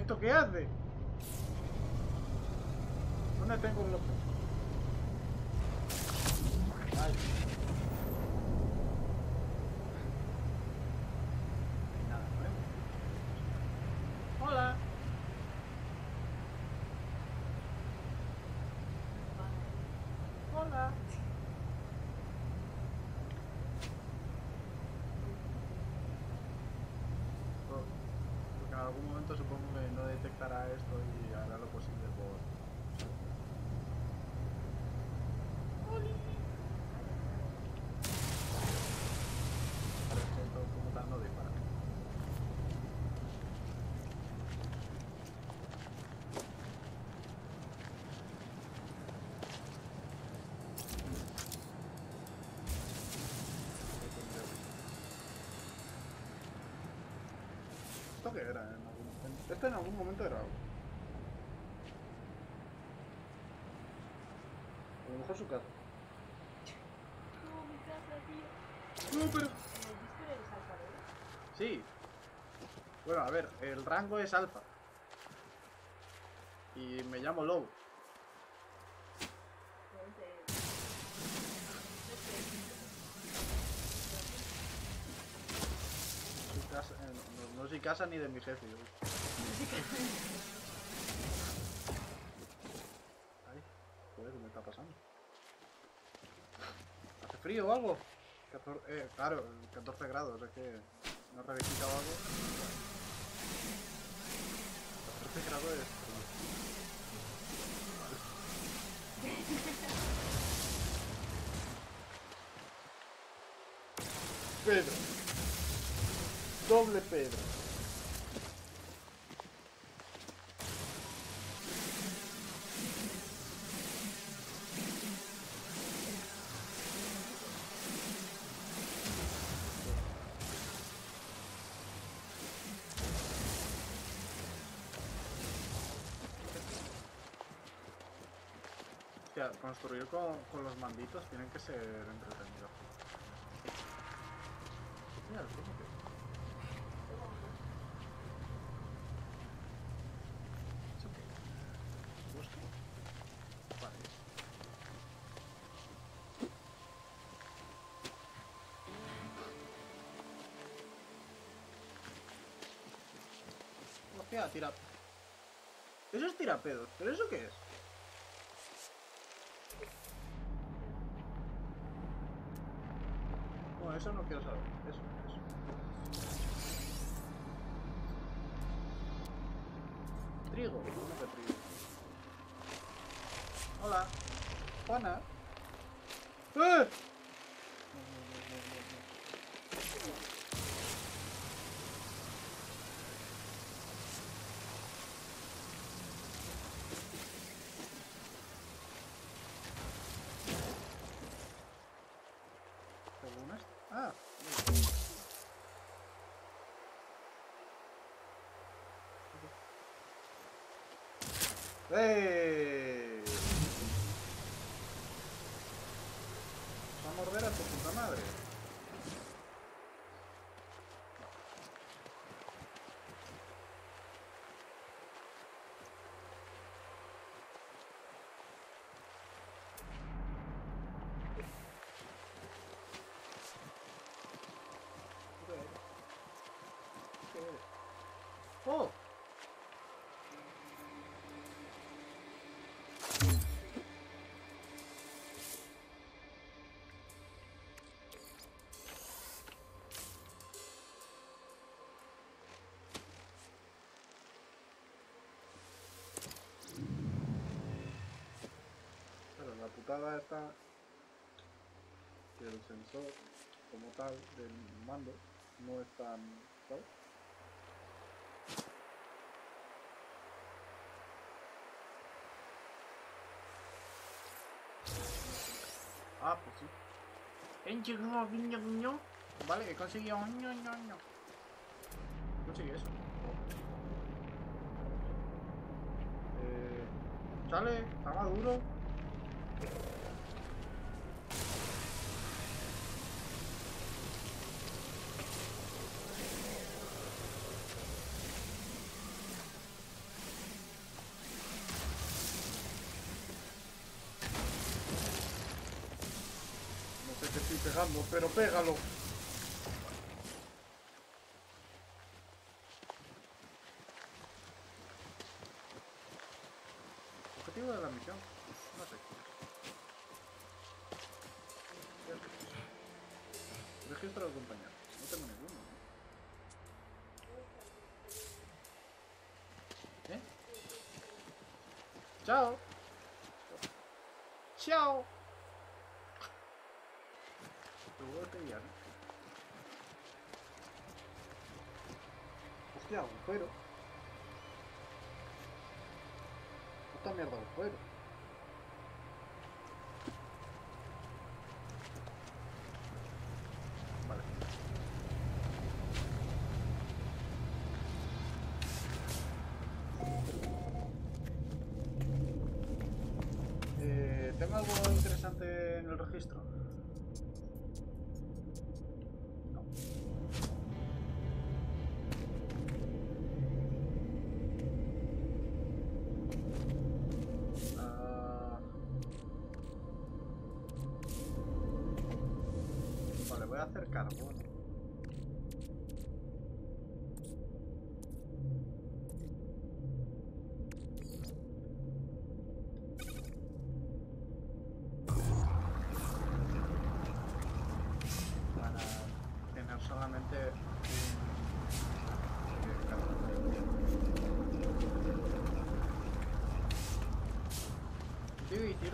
¿Esto qué hace? ¿Dónde tengo un bloque? Vale. Nada, ¿no? Hola. Hola. Porque en algún momento supongo que no detectará esto y hará lo posible por... ¿Esto qué era en algún momento? Esto en algún momento era algo. A lo mejor su casa. No, mi casa, tío. No, pero... Sí. Bueno, a ver, el rango es alfa. Y me llamo Low. Casa, no soy casa ni de mi jefe. Yo. Ay, joder, ¿qué me está pasando? ¿Hace frío o algo? 14, claro, 14 grados, es que no he revisitado algo. 14 grados es frío. Vale. Pedro. Doble Pedro. Ya, construir con los manditos tienen que ser entretenido. Mira, tira. Eso es tirapedos, ¿pero eso qué es? Bueno, eso no quiero saber. Eso, eso. Trigo, ¿cómo que trigo? Hola, Juana. ¡Eh! Ah, ¡ey! Va a morder a tu puta madre. ¡Oh! Pero la putada está que el sensor como tal del mando no es tan... ¿sabes? Ah, pues sí. Vale, he conseguido un ño. Conseguí eso. Sale, está maduro. que te estoy pegando, pero pégalo. Objetivo de la misión. No sé. Registro de compañero. No tengo ninguno. ¿Eh? Chao. Chao. Lo voy a pillar. Hostia, agujero. Esta mierda, agujero. Vale. ¿Tengo algo interesante en el registro?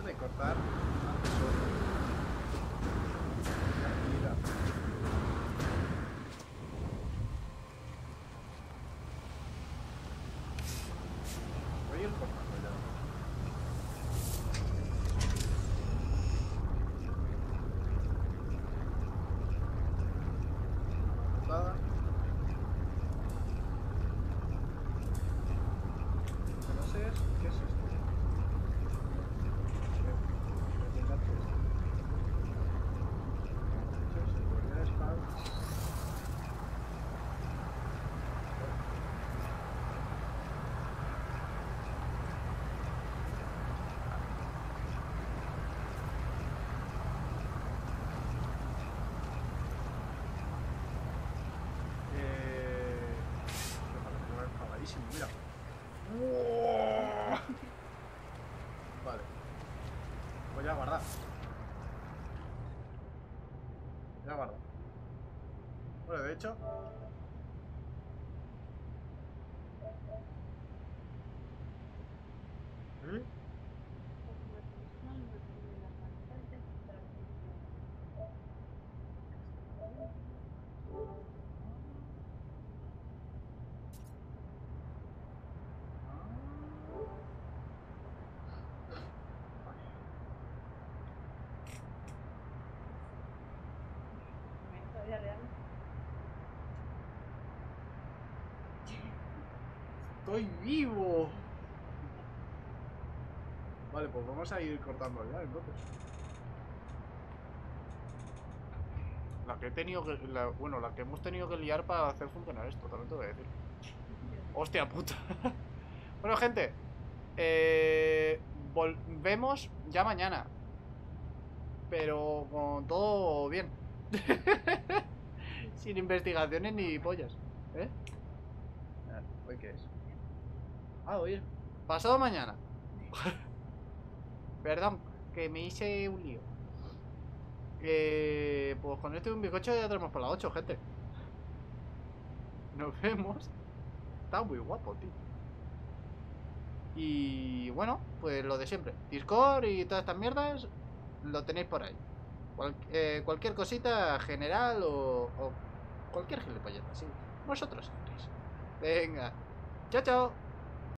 De cortar antes de la actividad. Voy a ir por la cuello. Entonces, ¿qué es esto? Mira. ¡Wow! Vale. Voy a guardar. Ya guardo. Bueno, de hecho. ¿Eh? ¡Estoy vivo! Vale, pues vamos a ir cortando ya, entonces. La que he tenido que... bueno, la que hemos tenido que liar para hacer funcionar esto, también te voy a decir. ¡Hostia puta! Bueno, gente. Volvemos ya mañana. Pero con todo bien. Sin investigaciones ni pollas. ¿Eh? ¿Hoy qué es? Ah, oye. Pasado mañana. Perdón, que me hice un lío. Pues con esto y un bizcocho ya tenemos para las 8, gente. Nos vemos. Está muy guapo, tío. Y bueno, pues lo de siempre. Discord y todas estas mierdas lo tenéis por ahí. Cualquier cosita general o cualquier gilipolleta, sí. Vosotros sabréis. Venga. Chao, chao.